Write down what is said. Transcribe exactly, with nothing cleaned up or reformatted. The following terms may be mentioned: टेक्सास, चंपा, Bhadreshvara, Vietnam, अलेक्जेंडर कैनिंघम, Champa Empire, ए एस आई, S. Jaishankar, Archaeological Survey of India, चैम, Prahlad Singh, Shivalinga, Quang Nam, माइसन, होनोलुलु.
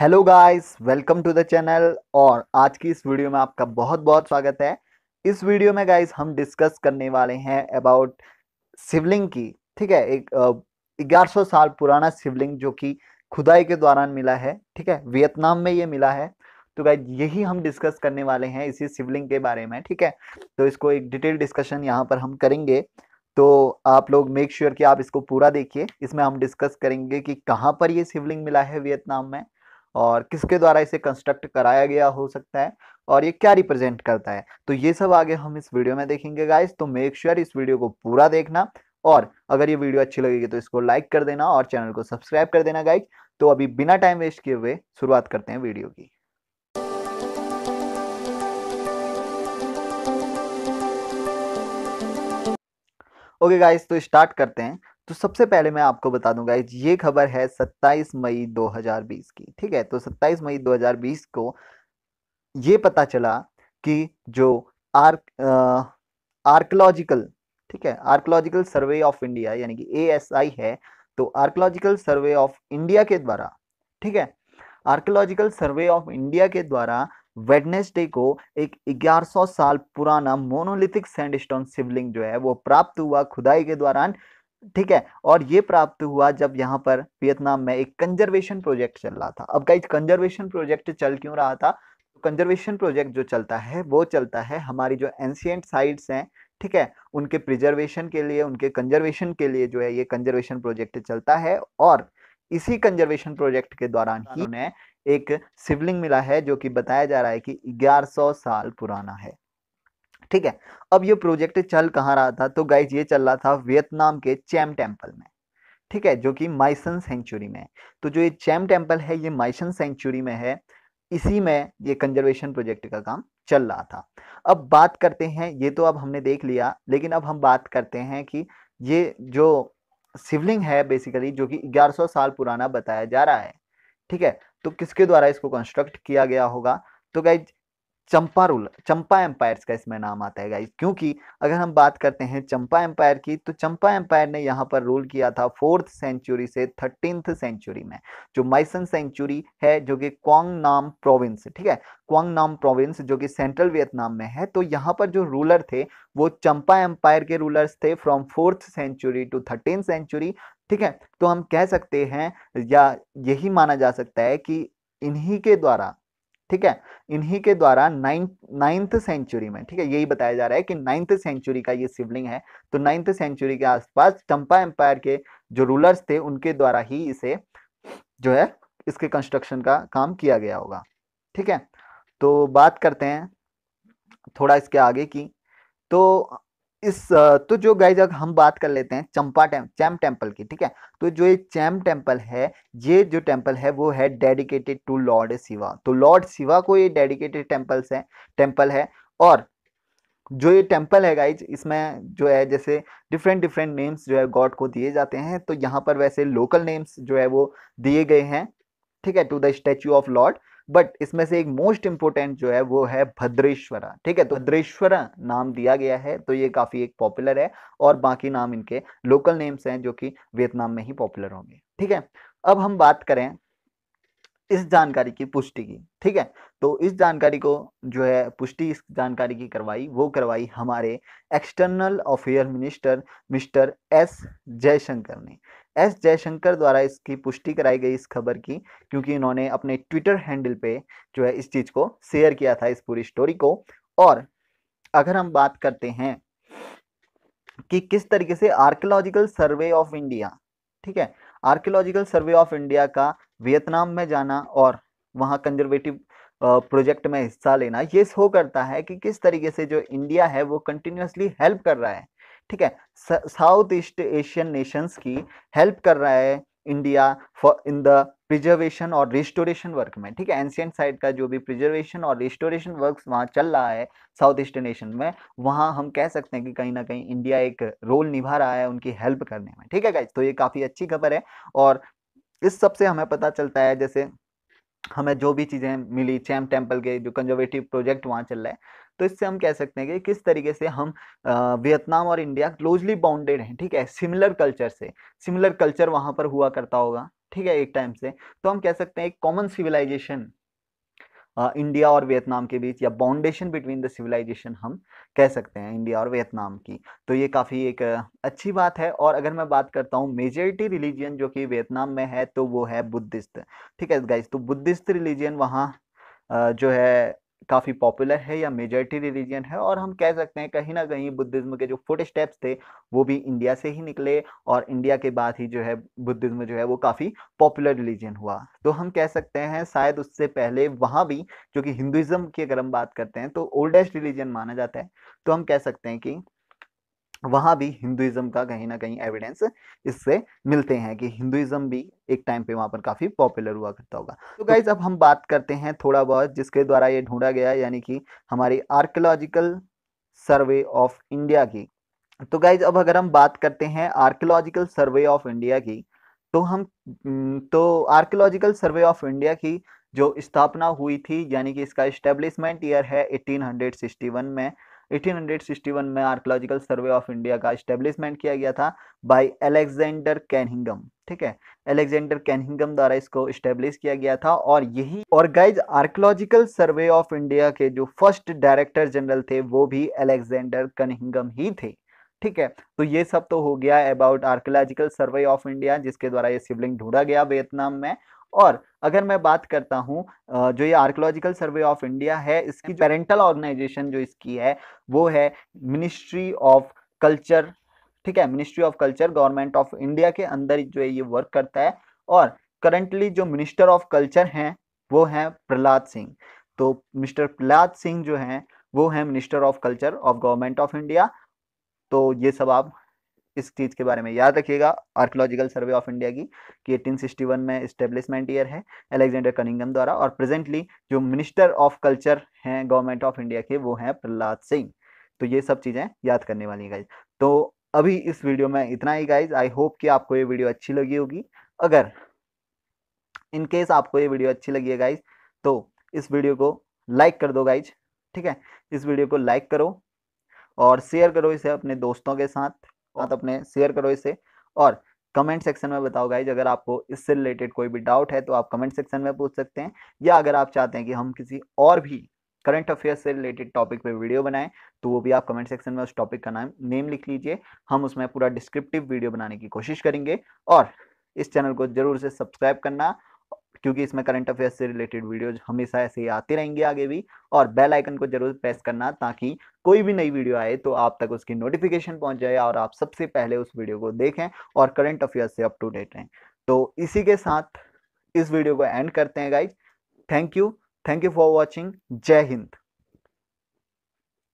Hello guys, welcome to the channel. और आज की इस वीडियो में आपका बहुत बहुत स्वागत है। इस वीडियो में गाइस हम डिस्कस करने वाले हैं अबाउट शिवलिंग की, ठीक है, एक ग्यारह सौ साल पुराना शिवलिंग जो कि खुदाई के दौरान मिला है, ठीक है, वियतनाम में ये मिला है। तो गाइस यही हम डिस्कस करने वाले हैं इसी शिवलिंग के बारे में, ठीक है। तो इसको एक डिटेल डिस्कशन यहाँ पर हम करेंगे, तो आप लोग मेक श्योर कि आप इसको पूरा देखिए। इसमें हम डिस्कस करेंगे कि कहाँ पर ये शिवलिंग मिला है वियतनाम में, और किसके द्वारा इसे कंस्ट्रक्ट कराया गया हो सकता है, और ये क्या रिप्रेजेंट करता है। तो ये सब आगे हम इस वीडियो में देखेंगे गाइस। तो मेक श्योर इस वीडियो को पूरा देखना, और अगर ये वीडियो अच्छी लगेगी तो इसको लाइक कर देना और चैनल को सब्सक्राइब कर देना गाइस। तो अभी बिना टाइम वेस्ट किए हुए शुरुआत करते हैं वीडियो की। ओके गाइस, तो स्टार्ट करते हैं। तो सबसे पहले मैं आपको बता दूंगा, ये खबर है सत्ताईस मई दो हज़ार बीस की, ठीक है। तो सत्ताईस मई दो हज़ार बीस को ये पता चला कि जो आर आर्कियोलॉजिकल ठीक है आर्कियोलॉजिकल सर्वे ऑफ इंडिया यानी कि ए एस आई है, तो आर्कियोलॉजिकल सर्वे ऑफ इंडिया के द्वारा, ठीक है, आर्कियोलॉजिकल सर्वे ऑफ इंडिया के द्वारा वेडनेसडे को एक ग्यारह सौ साल पुराना मोनोलिथिक सैंडस्टोन शिवलिंग जो है वो प्राप्त हुआ खुदाई के दौरान, ठीक है। और ये प्राप्त हुआ जब यहाँ पर वियतनाम में एक कंजर्वेशन प्रोजेक्ट चल रहा था। अब गाइस कंजर्वेशन प्रोजेक्ट चल क्यों रहा था? कंजर्वेशन प्रोजेक्ट जो चलता है वो चलता है हमारी जो एंशिएंट साइट्स हैं, ठीक है, उनके प्रिजर्वेशन के लिए, उनके कंजर्वेशन के लिए जो है ये कंजर्वेशन प्रोजेक्ट चलता है। और इसी कंजर्वेशन प्रोजेक्ट के दौरान ही उन्हें एक शिवलिंग मिला है जो कि बताया जा रहा है कि ग्यारह सौ साल पुराना है, ठीक है। अब ये प्रोजेक्ट चल कहाँ रहा था? तो गाइज ये चल रहा था वियतनाम के चैम टेम्पल में, ठीक है, जो कि माइसन सेंचुरी में है। तो जो ये चैम टेम्पल है ये माइसन सेंचुरी में है, इसी में ये कंजर्वेशन प्रोजेक्ट का काम चल रहा था। अब बात करते हैं, ये तो अब हमने देख लिया, लेकिन अब हम बात करते हैं कि ये जो शिवलिंग है बेसिकली जो कि ग्यारह सौ साल पुराना बताया जा रहा है, ठीक है, तो किसके द्वारा इसको कंस्ट्रक्ट किया गया होगा? तो guys चंपा rule चंपा empires का इसमें नाम आता है गाइज, क्योंकि अगर हम बात करते हैं चंपा एम्पायर की, तो चंपा एम्पायर ने यहाँ पर रूल किया था फोर्थ सेंचुरी से थर्टींथ सेंचुरी में। जो माइसन सेंचुरी है जो कि क्वांग नाम प्रोविंस, ठीक है, क्वांग नाम प्रोविंस जो कि सेंट्रल वियतनाम में है, तो यहाँ पर जो रूलर थे वो चंपा एम्पायर के रूलर्स थे from fourth century to thirteen century, ठीक है। तो हम कह सकते हैं या यही माना जा सकता है कि इन्हीं के द्वारा, ठीक है, इन्हीं के द्वारा नाइन्थ नाइन्थ सेंचुरी में, ठीक है, यही बताया जा रहा है कि नाइन्थ सेंचुरी का ये शिवलिंग है। तो नाइन्थ सेंचुरी के आसपास चंपा एम्पायर के जो रूलर्स थे उनके द्वारा ही इसे जो है इसके कंस्ट्रक्शन का काम किया गया होगा, ठीक है। तो बात करते हैं थोड़ा इसके आगे की। तो इस तो जो गाइज हम बात कर लेते हैं चंपा टेम चैम टेम्पल की, ठीक है। तो जो ये चैम टेम्पल है, ये जो टेम्पल है वो है डेडिकेटेड टू लॉर्ड शिवा। तो लॉर्ड शिवा को ये डेडिकेटेड टेम्पल्स है टेम्पल है और जो ये टेम्पल है गाइज, इसमें जो है जैसे डिफरेंट डिफरेंट नेम्स जो है गॉड को दिए जाते हैं, तो यहाँ पर वैसे लोकल नेम्स जो है वो दिए गए हैं, ठीक है, to the statue of lord. But इसमें से एक मोस्ट इम्पोर्टेंट जो है वो है भद्रेश्वरा, ठीक है, तो भद्रेश्वरा नाम दिया गया है। तो ये काफ़ी एक पॉपुलर है, और बाकी नाम इनके लोकल नेम्स हैं जो कि वियतनाम में ही पॉपुलर होंगे, ठीक है। अब हम बात करें इस जानकारी की पुष्टि की, ठीक है। तो इस जानकारी को जो है पुष्टि इस जानकारी की करवाई वो करवाई हमारे external affair minister mister S Jaishankar ने। एस जयशंकर द्वारा इसकी पुष्टि कराई गई इस खबर की, क्योंकि इन्होंने अपने ट्विटर हैंडल पे जो है इस चीज़ को शेयर किया था, इस पूरी स्टोरी को। और अगर हम बात करते हैं कि किस तरीके से आर्कियोलॉजिकल सर्वे ऑफ इंडिया, ठीक है, आर्कियोलॉजिकल सर्वे ऑफ इंडिया का वियतनाम में जाना और वहाँ कंजर्वेटिव प्रोजेक्ट में हिस्सा लेना, ये शो करता है कि किस तरीके से जो इंडिया है वो कंटिन्यूसली हेल्प कर रहा है, ठीक है, साउथ ईस्ट एशियन नेशंस की हेल्प कर रहा है India for in the preservation और रिस्टोरेशन वर्क में, ठीक है। एंशियंट साइट का जो भी प्रिजर्वेशन और रिस्टोरेशन वर्क वहाँ चल रहा है साउथ ईस्ट नेशन में, वहाँ हम कह सकते हैं कि कहीं ना कहीं इंडिया एक रोल निभा रहा है उनकी हेल्प करने में, ठीक है गाइज। तो ये काफ़ी अच्छी खबर है, और इस सबसे हमें पता चलता है, जैसे हमें जो भी चीज़ें मिली चैम टेम्पल के जो कंजर्वेटिव प्रोजेक्ट वहाँ चल रहा है, तो इससे हम कह सकते हैं कि किस तरीके से हम वियतनाम और इंडिया क्लोजली बाउंडेड हैं, ठीक है, सिमिलर कल्चर से सिमिलर कल्चर वहाँ पर हुआ करता होगा, ठीक है एक टाइम से, तो हम कह सकते हैं एक कॉमन सिविलाइजेशन इंडिया और वियतनाम के बीच, या बाउंडेशन बिटवीन द सिविलाइजेशन हम कह सकते हैं इंडिया और वियतनाम की। तो ये काफ़ी एक अच्छी बात है। और अगर मैं बात करता हूँ मेजॉरिटी रिलीजियन जो कि वियतनाम में है तो वो है बुद्धिस्ट। ठीक है गाइस, तो बुद्धिस्ट रिलीजियन वहाँ जो है काफ़ी पॉपुलर है या मेजॉरिटी रिलीजन है, और हम कह सकते हैं कहीं ना कहीं बुद्धिज़्म के जो फुट स्टेप्स थे वो भी इंडिया से ही निकले, और इंडिया के बाद ही जो है बुद्धिज़्म जो है वो काफ़ी पॉपुलर रिलीजन हुआ। तो हम कह सकते हैं शायद उससे पहले वहाँ भी, जो कि हिंदुज़म की अगर हम बात करते हैं तो ओल्डेस्ट रिलीजन माना जाता है, तो हम कह सकते हैं कि वहाँ भी हिंदुज़म का कहीं ना कहीं एविडेंस इससे मिलते हैं कि हिंदुज़म भी एक टाइम पे वहाँ पर काफ़ी पॉपुलर हुआ करता होगा। तो गाइज अब हम बात करते हैं थोड़ा बहुत जिसके द्वारा ये ढूंढा गया, यानी कि हमारी आर्कियोलॉजिकल सर्वे ऑफ इंडिया की। तो गाइज अब अगर हम बात करते हैं आर्कियोलॉजिकल सर्वे ऑफ इंडिया की, तो हम तो आर्कियोलॉजिकल सर्वे ऑफ इंडिया की जो स्थापना हुई थी, यानी कि इसका इस्टेब्लिशमेंट ईयर है एटीन सिक्सटी वन में। एटीन सिक्सटी वन में आर्कियोलॉजिकल सर्वे ऑफ इंडिया का इस्टेब्लिशमेंट किया गया था बाय अलेक्जेंडर कैनिंघम। ठीक है, अलेक्जेंडर कैनिंघम द्वारा इसको इस्टेब्लिश किया गया था। और यही और guys archaeological survey of India के जो फर्स्ट डायरेक्टर जनरल थे वो भी अलेक्जेंडर कैनिंघम ही थे। ठीक है, तो ये सब तो हो गया about archaeological survey of India जिसके द्वारा ये शिवलिंग ढूंढा गया वियतनाम में। और अगर मैं बात करता हूँ जो ये आर्कियोलॉजिकल सर्वे ऑफ इंडिया है, इसकी पेरेंटल ऑर्गेनाइजेशन जो इसकी है वो है मिनिस्ट्री ऑफ कल्चर। ठीक है, ministry of culture government of India के अंदर जो है ये वर्क करता है, और करंटली जो मिनिस्टर ऑफ कल्चर हैं वो हैं प्रहलाद सिंह। तो मिस्टर प्रहलाद सिंह जो हैं वो हैं minister of culture of government of India. तो ये सब आप इस चीज़ के बारे में याद रखिएगा आर्कियोलॉजिकल सर्वे ऑफ इंडिया की कि एटीन सिक्सटी वन में इस्टेब्लिशमेंट ईयर है अलेक्जेंडर कनिंघम द्वारा, और प्रेजेंटली जो मिनिस्टर ऑफ कल्चर हैं गवर्नमेंट ऑफ इंडिया के वो हैं प्रहलाद सिंह। तो ये सब चीज़ें याद करने वाली हैं गाइज। तो अभी इस वीडियो में इतना ही गाइज। आई होप कि आपको ये वीडियो अच्छी लगी होगी। अगर इनकेस आपको ये वीडियो अच्छी लगी है गाइज तो इस वीडियो को लाइक कर दो गाइज। ठीक है, इस वीडियो को लाइक करो और शेयर करो इसे अपने दोस्तों के साथ, बात अपने शेयर करो इसे, और कमेंट सेक्शन में बताओ गाइज अगर आपको इससे रिलेटेड कोई भी डाउट है तो आप कमेंट सेक्शन में पूछ सकते हैं, या अगर आप चाहते हैं कि हम किसी और भी करंट अफेयर्स से रिलेटेड टॉपिक पे वीडियो बनाएं तो वो भी आप कमेंट सेक्शन में उस टॉपिक का नाम नेम लिख लीजिए, हम उसमें पूरा डिस्क्रिप्टिव वीडियो बनाने की कोशिश करेंगे। और इस चैनल को जरूर से सब्सक्राइब करना क्योंकि इसमें करंट अफेयर्स से रिलेटेड वीडियोज हमेशा ऐसे ही आते रहेंगे आगे भी, और बेल आइकन को जरूर प्रेस करना ताकि कोई भी नई वीडियो आए तो आप तक उसकी नोटिफिकेशन पहुंच जाए और आप सबसे पहले उस वीडियो को देखें और करंट अफेयर्स से अप टू डेट रहें। तो इसी के साथ इस वीडियो को एंड करते हैं guys. Thank you, thank you for watching. जय हिंद।